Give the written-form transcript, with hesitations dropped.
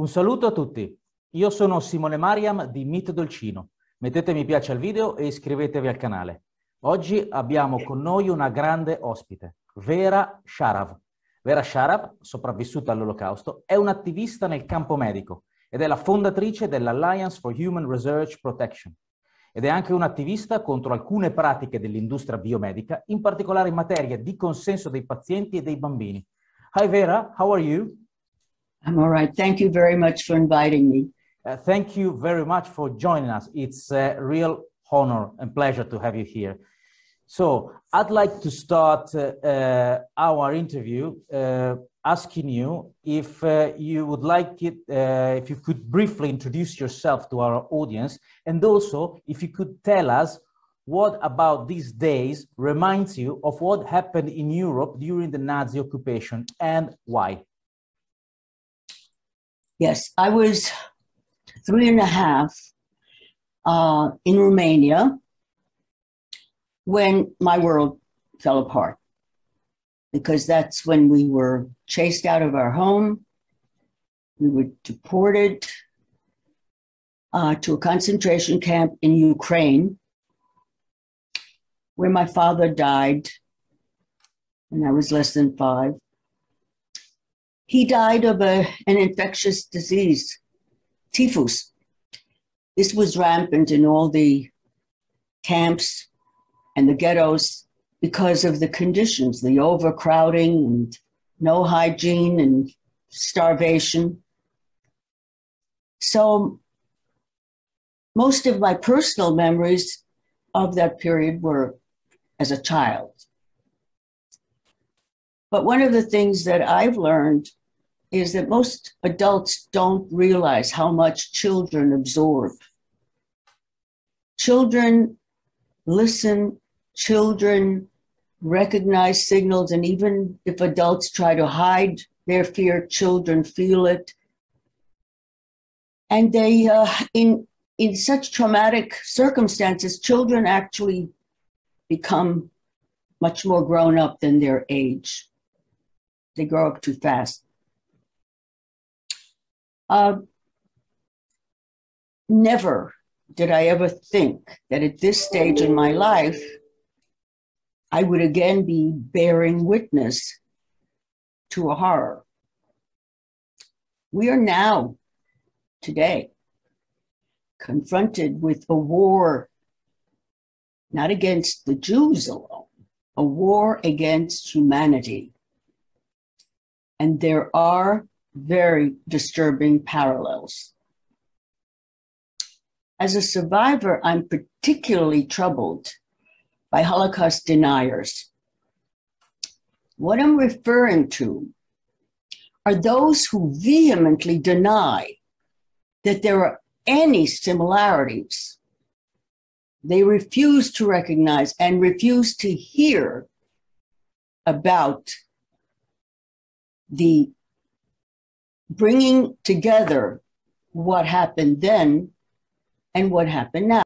Un saluto a tutti, io sono Simone Mariam di Meet Dolcino. Mettete mi piace al video e iscrivetevi al canale. Oggi abbiamo con noi una grande ospite, Vera Sharav. Vera Sharav, sopravvissuta all'Olocausto, è un'attivista nel campo medico ed è la fondatrice dell'Alliance for Human Research Protection ed è anche un'attivista contro alcune pratiche dell'industria biomedica, in particolare in materia di consenso dei pazienti e dei bambini. Hi Vera, how are you? I'm all right. Thank you very much for inviting me. Thank you very much for joining us. It's a real honor and pleasure to have you here. So I'd like to start our interview asking you if you would like it, if you could briefly introduce yourself to our audience, and also if you could tell us what about these days reminds you of what happened in Europe during the Nazi occupation and why. Yes, I was 3 and a half in Romania when my world fell apart, because that's when we were chased out of our home. We were deported to a concentration camp in Ukraine where my father died when I was less than 5. He died of an infectious disease, typhus. This was rampant in all the camps and the ghettos because of the conditions, the overcrowding and no hygiene and starvation. So most of my personal memories of that period were as a child. But one of the things that I've learned is that most adults don't realize how much children absorb. Children listen, children recognize signals, and even if adults try to hide their fear, children feel it. And they, in such traumatic circumstances, children actually become much more grown up than their age. They grow up too fast. Never did I ever think that at this stage in my life, I would again be bearing witness to a horror. We are now, today, confronted with a war, not against the Jews alone, a war against humanity. And there are very disturbing parallels. As a survivor, I'm particularly troubled by Holocaust deniers. What I'm referring to are those who vehemently deny that there are any similarities. They refuse to recognize and refuse to hear about the bringing together what happened then and what happened now.